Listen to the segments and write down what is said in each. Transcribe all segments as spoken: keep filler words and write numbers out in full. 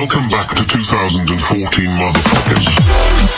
Welcome back to two thousand fourteen, motherfuckers.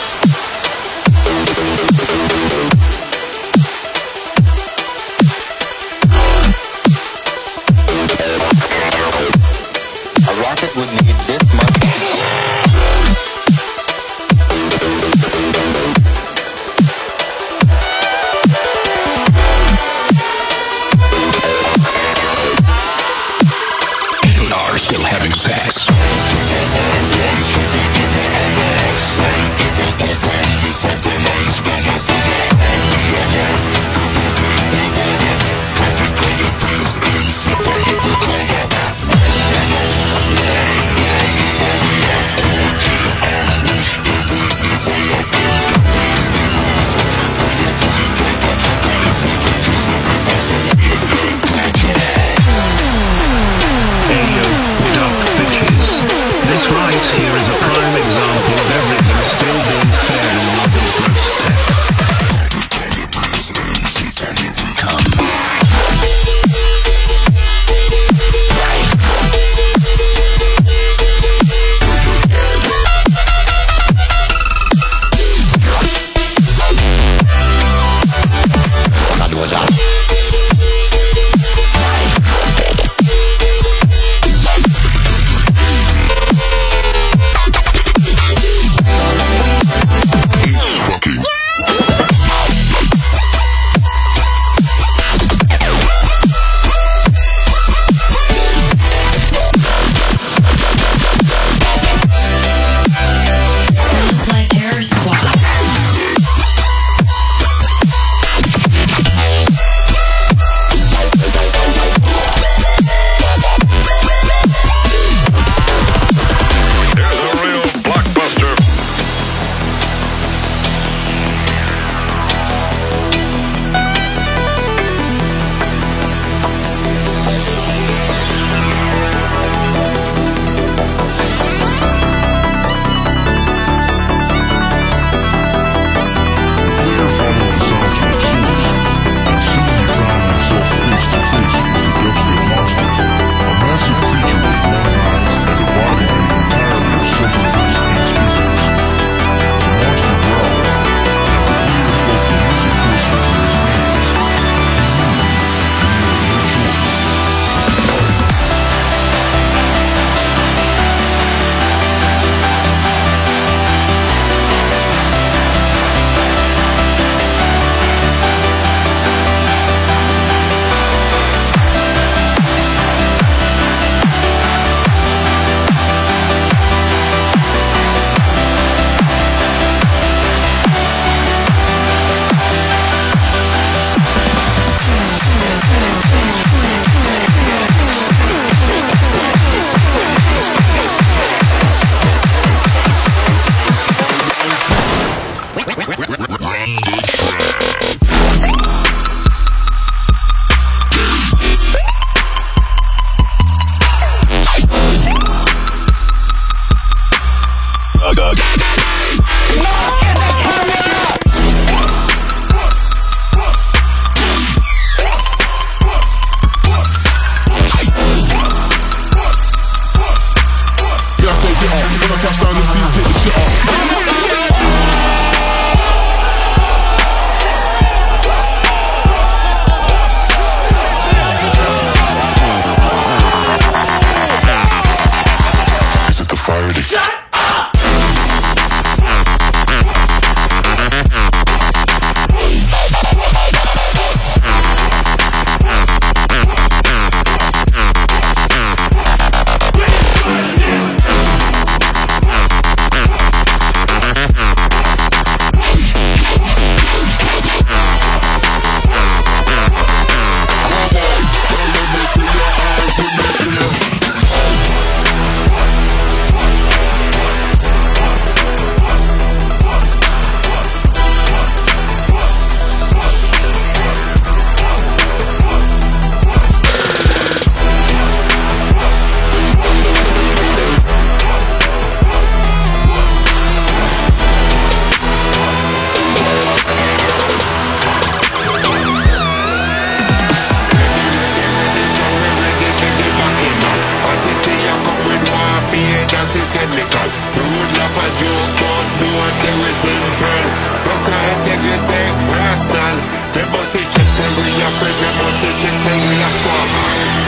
chemical. Rude love a joke, but no one there is simple. But scientific personal. They must be chicks and we are free, they must be chicks and we are squad.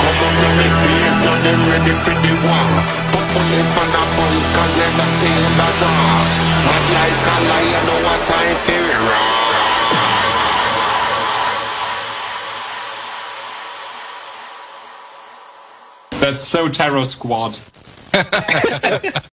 Come on now me face, now they ready for the war. Put on them on a punk, cause everything bizarre. Mad like a lion, no a time for it raw. That's so Terror Squad.